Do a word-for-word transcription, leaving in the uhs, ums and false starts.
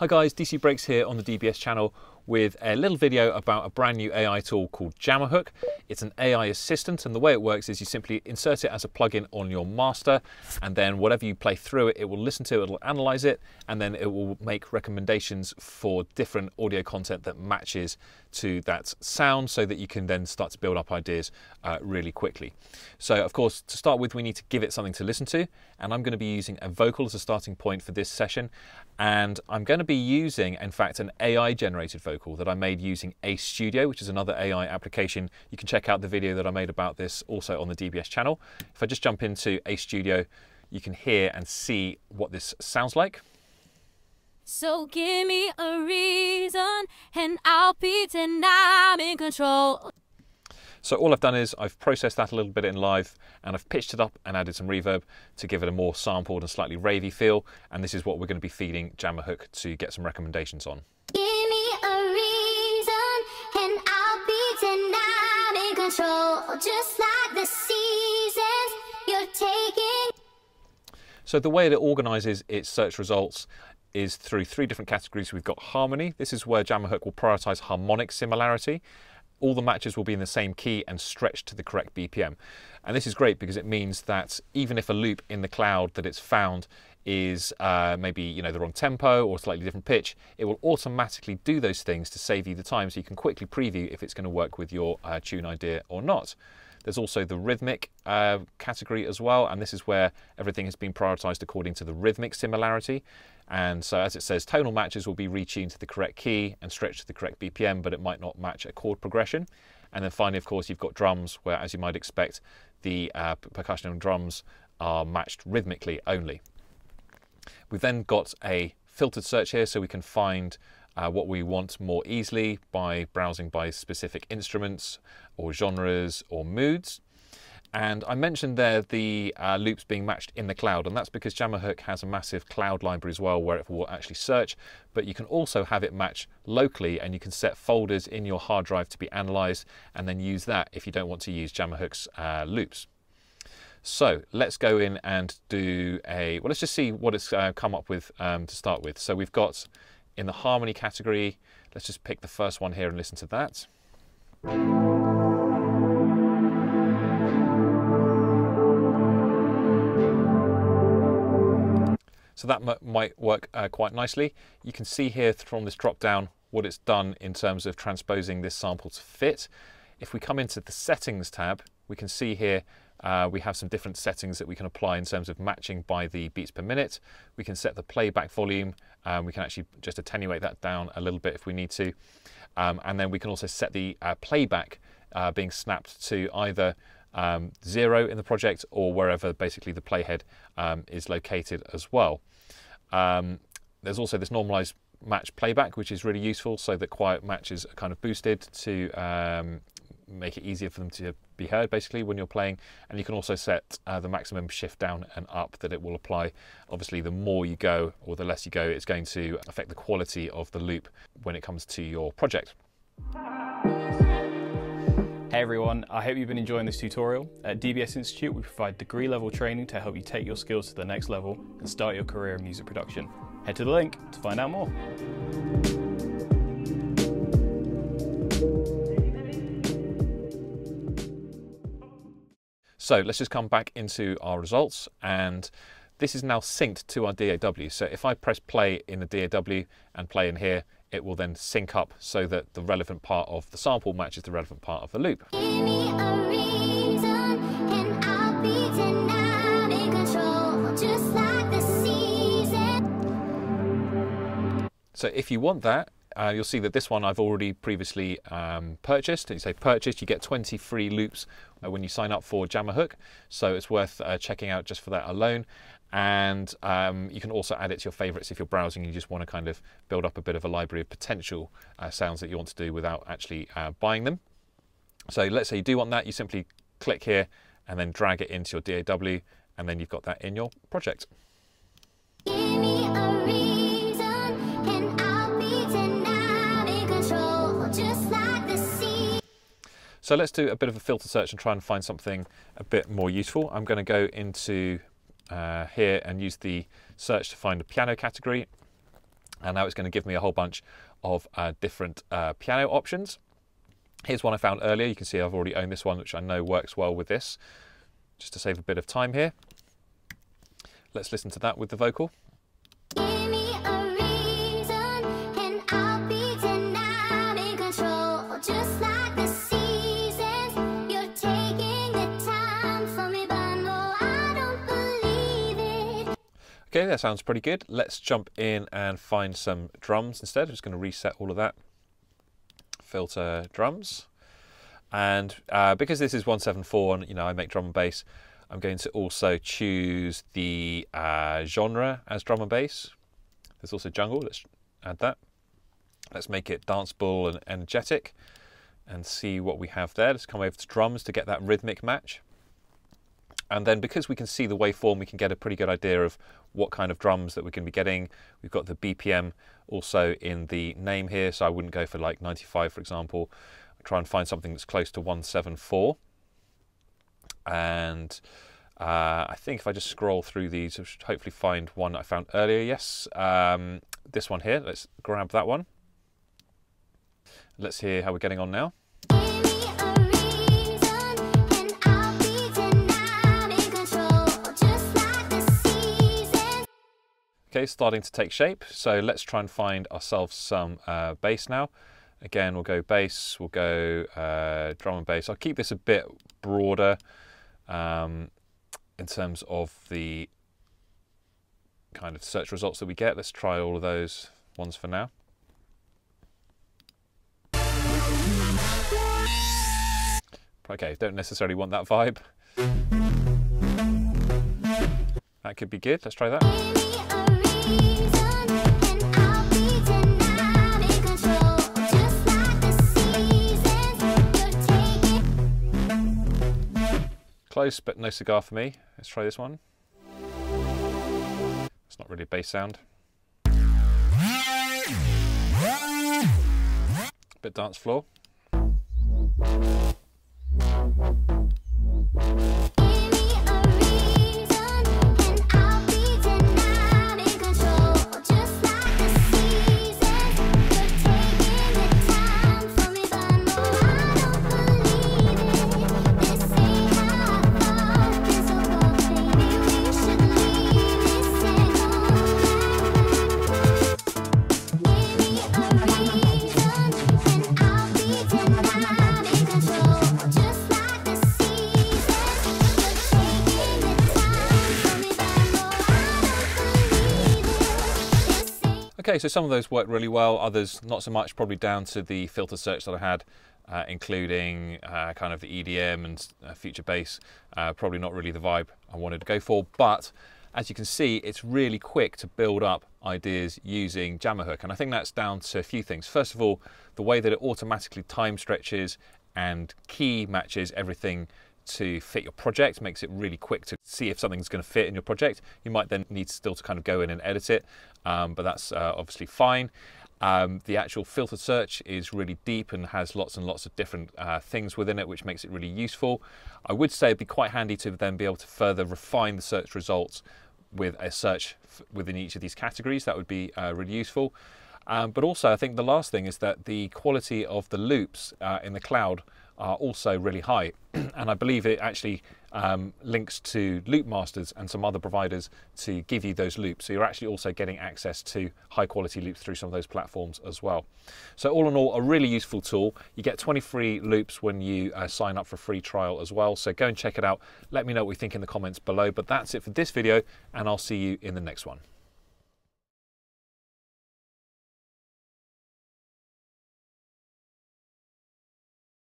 Hi guys, D C Breaks here on the D B S channel with a little video about a brand new A I tool called Jamahook. It's an A I assistant, and the way it works is you simply insert it as a plugin on your master, and then whatever you play through it, it will listen to, it'll analyze it, and then it will make recommendations for different audio content that matches to that sound so that you can then start to build up ideas uh, really quickly. So of course, to start with, we need to give it something to listen to, and I'm going to be using a vocal as a starting point for this session, and I'm going to be be using, in fact, an A I generated vocal that I made using Ace Studio, which is another A I application. You can check out the video that I made about this also on the D B S channel. If I just jump into Ace Studio, you can hear and see what this sounds like. So give me a reason and I'll pretend I'm in control. So all I've done is I've processed that a little bit in live, and I've pitched it up and added some reverb to give it a more sampled and slightly ravey feel. And this is what we're going to be feeding Jamahook to get some recommendations on. Give me a reason and I'll pretend I'm in control, just like the seasons you're taking. So the way that it organizes its search results is through three different categories. We've got harmony. This is where Jamahook will prioritize harmonic similarity. All the matches will be in the same key and stretched to the correct B P M. And this is great because it means that even if a loop in the cloud that it's found is uh, maybe you know the wrong tempo or slightly different pitch, it will automatically do those things to save you the time, so you can quickly preview if it's going to work with your uh, tune idea or not. There's also the rhythmic uh, category as well, and this is where everything has been prioritized according to the rhythmic similarity. And so, as it says, tonal matches will be retuned to the correct key and stretched to the correct B P M, but it might not match a chord progression. And then finally, of course, you've got drums, where, as you might expect, the uh, percussion and drums are matched rhythmically only. We've then got a filtered search here, so we can find Uh, what we want more easily by browsing by specific instruments or genres or moods. And I mentioned there the uh, loops being matched in the cloud, and that's because Jamahook has a massive cloud library as well where it will actually search, but you can also have it match locally, and you can set folders in your hard drive to be analyzed and then use that if you don't want to use Jamahook's uh, loops. So let's go in and do a, well, let's just see what it's uh, come up with um, to start with. So we've got in the harmony category, let's just pick the first one here and listen to that. So that might work uh, quite nicely. You can see here from this drop down what it's done in terms of transposing this sample to fit. If we come into the settings tab, we can see here Uh, we have some different settings that we can apply in terms of matching by the beats per minute. We can set the playback volume, um, we can actually just attenuate that down a little bit if we need to. Um, and then we can also set the uh, playback uh, being snapped to either um, zero in the project or wherever basically the playhead um, is located as well. Um, there's also this normalized match playback, which is really useful so that quiet matches are kind of boosted to um, make it easier for them to be heard basically when you're playing. And you can also set uh, the maximum shift down and up that it will apply. Obviously, the more you go or the less you go, it's going to affect the quality of the loop when it comes to your project. Hey everyone, I hope you've been enjoying this tutorial. At D B S Institute, we provide degree level training to help you take your skills to the next level and start your career in music production. Head to the link to find out more. So let's just come back into our results, and this is now synced to our D A W. So if I press play in the D A W and play in here, it will then sync up so that the relevant part of the sample matches the relevant part of the loop. Give me a reason, and I'll pretend I'm in control, just like the season. So if you want that, Uh, you'll see that this one I've already previously um, purchased. You say purchased, you get twenty free loops uh, when you sign up for Jamahook, so it's worth uh, checking out just for that alone. And um, you can also add it to your favorites if you're browsing and you just want to kind of build up a bit of a library of potential uh, sounds that you want to do without actually uh, buying them. So let's say you do want that, you simply click here and then drag it into your D A W, and then you've got that in your project. So let's do a bit of a filter search and try and find something a bit more useful. I'm going to go into uh, here and use the search to find a piano category. And now it's going to give me a whole bunch of uh, different uh, piano options. Here's one I found earlier. You can see I've already owned this one, which I know works well with this. Just to save a bit of time here, let's listen to that with the vocal. Okay, that sounds pretty good. Let's jump in and find some drums instead. I'm just going to reset all of that. Filter drums. And uh, because this is one seven four and you know I make drum and bass, I'm going to also choose the uh, genre as drum and bass. There's also jungle, let's add that. Let's make it danceable and energetic and see what we have there. Let's come over to drums to get that rhythmic match. And then because we can see the waveform, we can get a pretty good idea of what kind of drums that we're going to be getting. We've got the B P M also in the name here, so I wouldn't go for like ninety-five, for example. I'll try and find something that's close to one seven four. And uh, I think if I just scroll through these, I should hopefully find one I found earlier. Yes, um, this one here. Let's grab that one. Let's hear how we're getting on now. Okay, starting to take shape. So let's try and find ourselves some uh, bass now. Again, we'll go bass, we'll go uh, drum and bass. I'll keep this a bit broader um, in terms of the kind of search results that we get. Let's try all of those ones for now. Okay, don't necessarily want that vibe. That could be good, let's try that. Close, but no cigar for me. Let's try this one. It's not really a bass sound. Bit dance floor. Okay, so some of those worked really well, others not so much, probably down to the filter search that I had, uh, including uh, kind of the E D M and uh, future bass, uh, probably not really the vibe I wanted to go for, but as you can see, it's really quick to build up ideas using Jamahook, and I think that's down to a few things. First of all, the way that it automatically time stretches and key matches everything to fit your project makes it really quick to see if something's going to fit in your project. You might then need still to kind of go in and edit it, um, but that's uh, obviously fine. Um, the actual filter search is really deep and has lots and lots of different uh, things within it, which makes it really useful. I would say it'd be quite handy to then be able to further refine the search results with a search within each of these categories. That would be uh, really useful. Um, but also I think the last thing is that the quality of the loops uh, in the cloud are also really high, and I believe it actually um, links to Loopmasters and some other providers to give you those loops, so you're actually also getting access to high quality loops through some of those platforms as well. So all in all, a really useful tool. You get twenty free loops when you uh, sign up for a free trial as well, so go and check it out. Let me know what you think in the comments below, but that's it for this video, and I'll see you in the next one.